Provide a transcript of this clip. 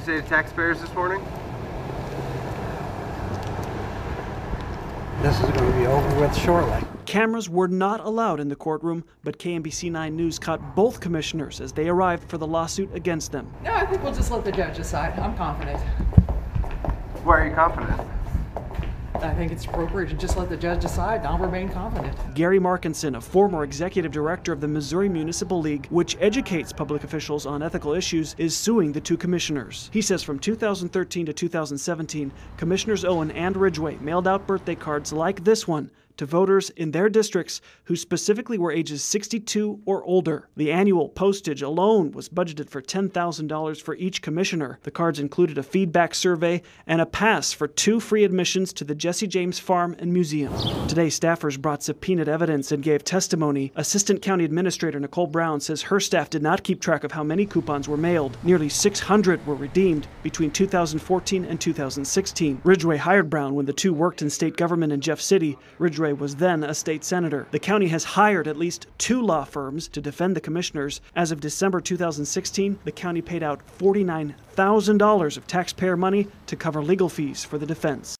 You say to taxpayers this morning? This is going to be over with shortly. Cameras were not allowed in the courtroom, but KMBC 9 News caught both commissioners as they arrived for the lawsuit against them. No, I think we'll just let the judge decide. I'm confident. Why are you confident? I think it's appropriate to just let the judge decide. I'll remain confident. Gary Markinson, a former executive director of the Missouri Municipal League, which educates public officials on ethical issues, is suing the two commissioners. He says from 2013 to 2017, Commissioners Owen and Ridgeway mailed out birthday cards like this one to voters in their districts who specifically were ages 62 or older. The annual postage alone was budgeted for $10,000 for each commissioner. The cards included a feedback survey and a pass for 2 free admissions to the Jesse James Farm and Museum. Today, staffers brought subpoenaed evidence and gave testimony. Assistant County Administrator Nicole Brown says her staff did not keep track of how many coupons were mailed. Nearly 600 were redeemed between 2014 and 2016. Ridgeway hired Brown when the two worked in state government in Jeff City. Ridgeway was then a state senator. The county has hired at least 2 law firms to defend the commissioners. As of December 2016, the county paid out $49,000 of taxpayer money to cover legal fees for the defense.